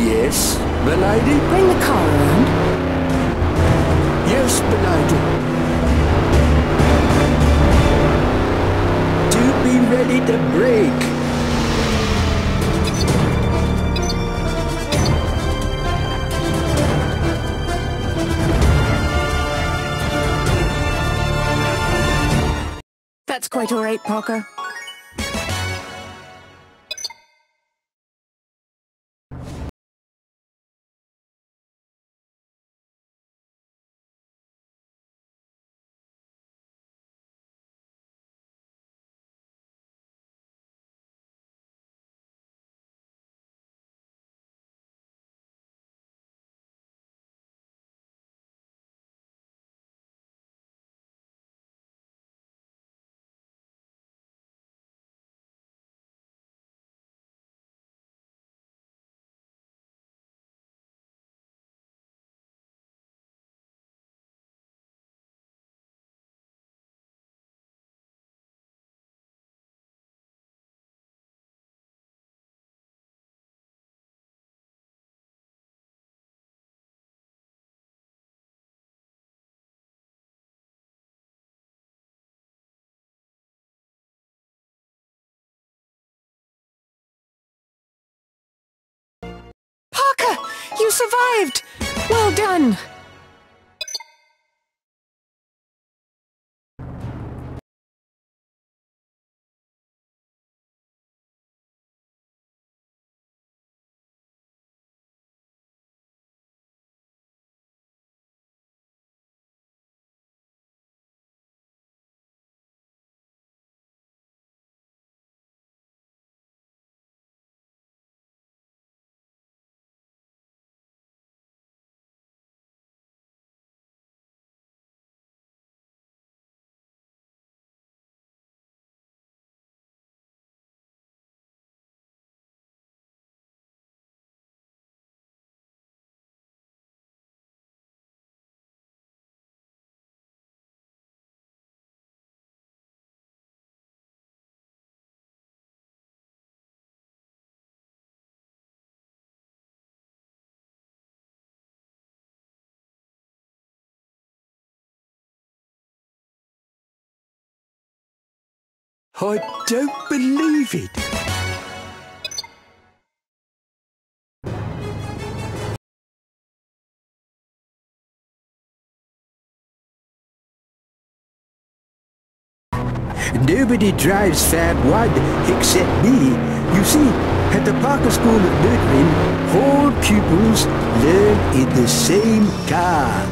Yes, Benaidy. Bring the car around. Yes, Benaidy. Do be ready to brake. That's quite all right, Parker. You survived! Well done! I don't believe it! Nobody drives that one except me. You see, at the Parker School of Notre Dame, all pupils learn in the same car.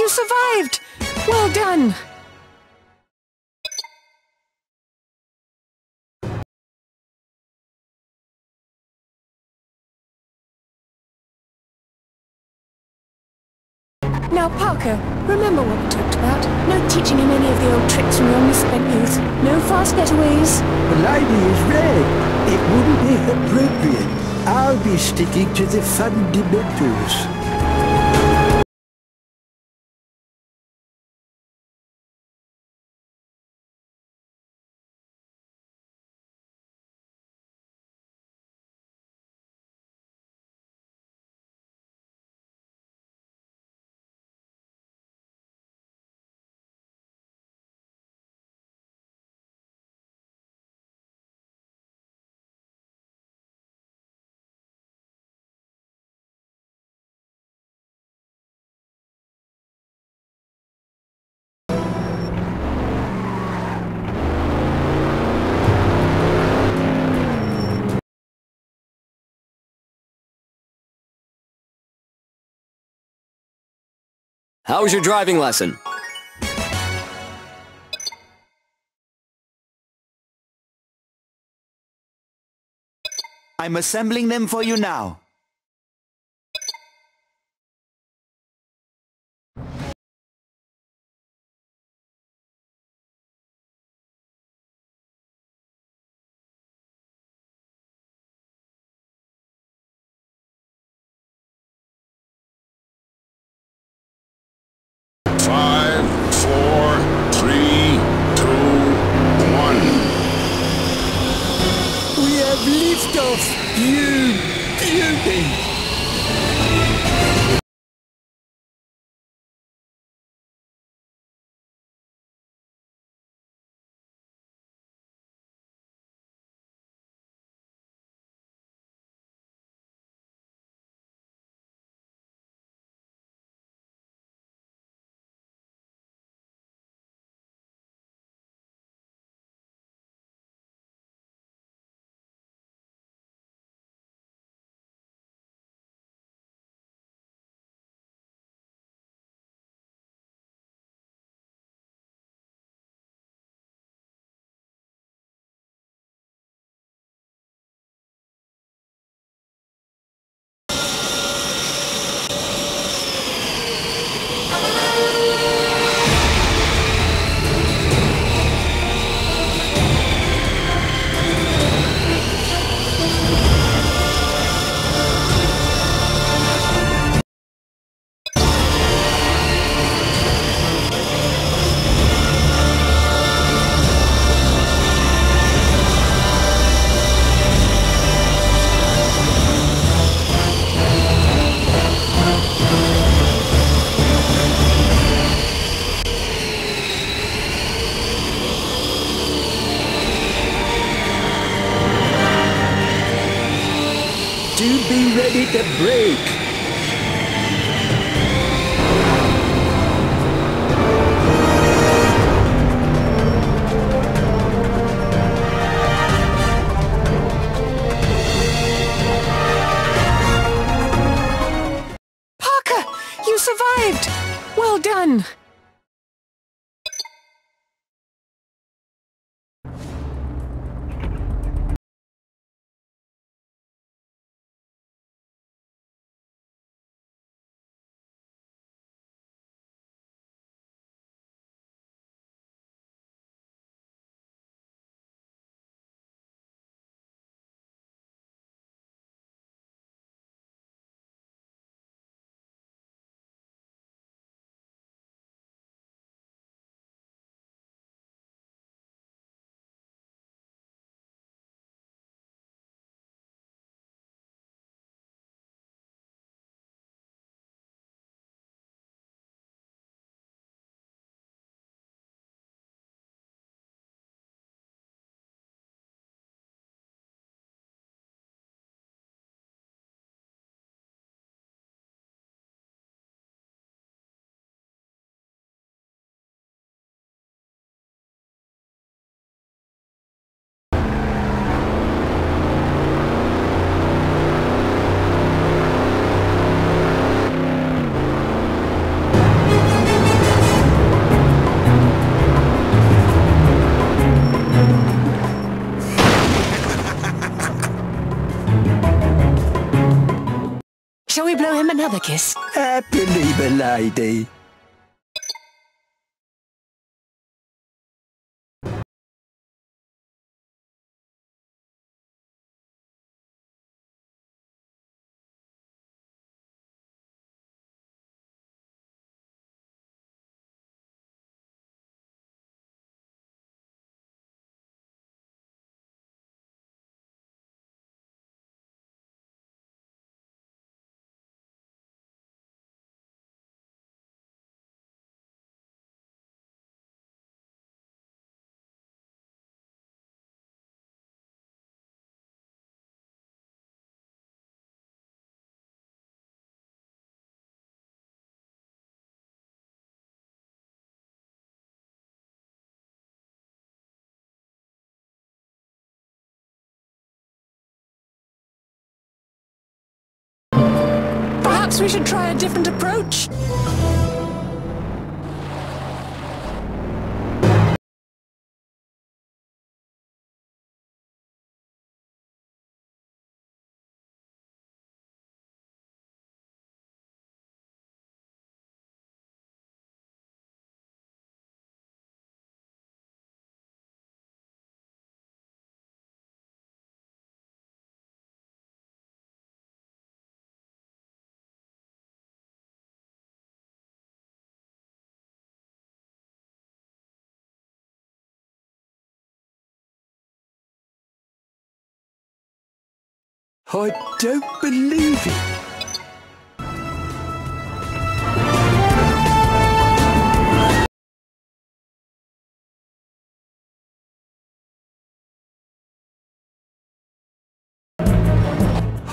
You survived! Well done! Now, Parker, remember what we talked about. No teaching him any of the old tricks from your misspent youth. No fast getaways. The lady is red. It wouldn't be appropriate. I'll be sticking to the fundamentals. How was your driving lesson? I'm assembling them for you now. Shall we blow him another kiss? Happily, milady. Perhaps we should try a different approach. I don't believe it.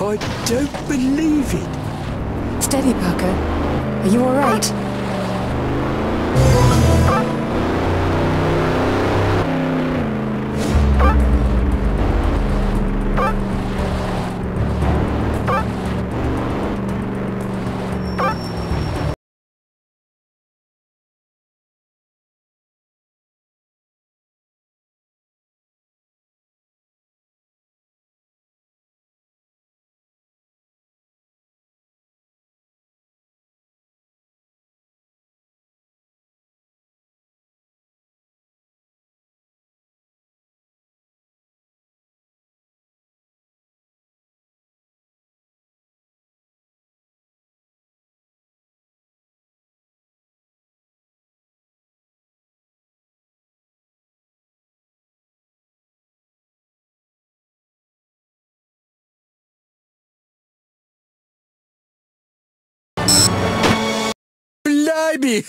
I don't believe it. Steady, Parker. Are you all right? Blimey!